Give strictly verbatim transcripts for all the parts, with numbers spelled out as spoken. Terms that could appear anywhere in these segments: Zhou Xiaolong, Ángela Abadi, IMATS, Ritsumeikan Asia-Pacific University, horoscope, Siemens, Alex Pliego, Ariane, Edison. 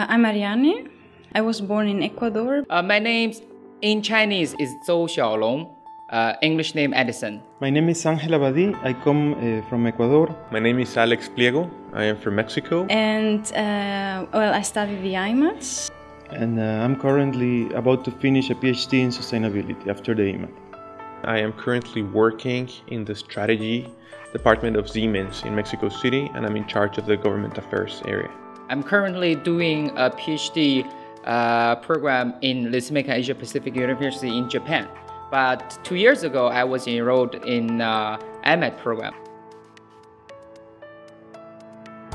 I'm Ariane. I was born in Ecuador. Uh, my name in Chinese is Zhou Xiaolong, uh, English name Edison. My name is Ángela Abadi. I come uh, from Ecuador. My name is Alex Pliego. I am from Mexico. And, uh, well, I studied the I MATS. And uh, I'm currently about to finish a PhD in sustainability after the I MATS. I am currently working in the strategy department of Siemens in Mexico City, and I'm in charge of the government affairs area. I'm currently doing a PhD uh, program in Ritsumeikan Asia-Pacific University in Japan. But two years ago, I was enrolled in uh, I MATS program.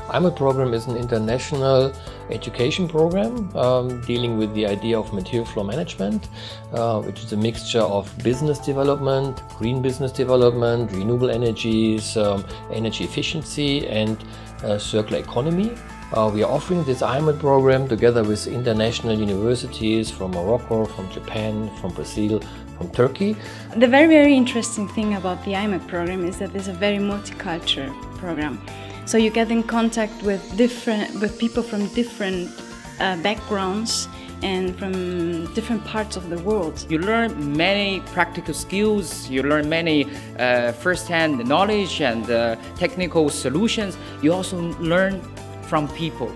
I MATS program is an international education program um, dealing with the idea of material flow management, uh, which is a mixture of business development, green business development, renewable energies, um, energy efficiency, and uh, circular economy. Uh, we are offering this I MATS program together with international universities from Morocco, from Japan, from Brazil, from Turkey. The very, very interesting thing about the I MATS program is that it's a very multicultural program. So you get in contact with different, with people from different uh, backgrounds and from different parts of the world. You learn many practical skills, you learn many uh, first-hand knowledge and uh, technical solutions. You also learn from people.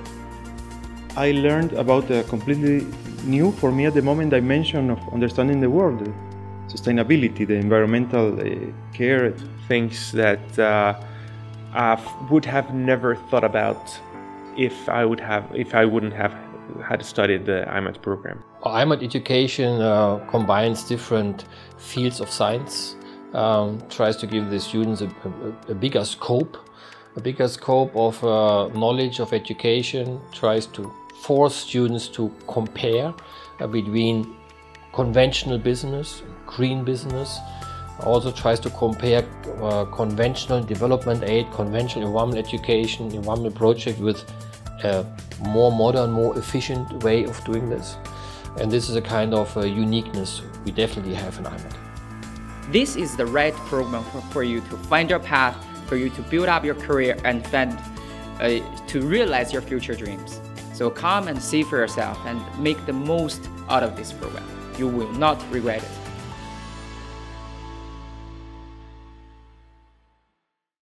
I learned about a completely new, for me at the moment, dimension of understanding the world, sustainability, the environmental uh, care, things that uh, I would have never thought about if I would have, if I wouldn't have had studied the I MATS program. I MATS education uh, combines different fields of science, um, tries to give the students a, a, a bigger scope. A bigger scope of uh, knowledge of education, tries to force students to compare uh, between conventional business, green business, also tries to compare uh, conventional development aid, conventional environmental education, environmental project with a more modern, more efficient way of doing this. And this is a kind of uh, uniqueness we definitely have in I MATS. This is the right program for, for you to find your path, for you to build up your career and find, uh, to realize your future dreams. So come and see for yourself and make the most out of this program. You will not regret it.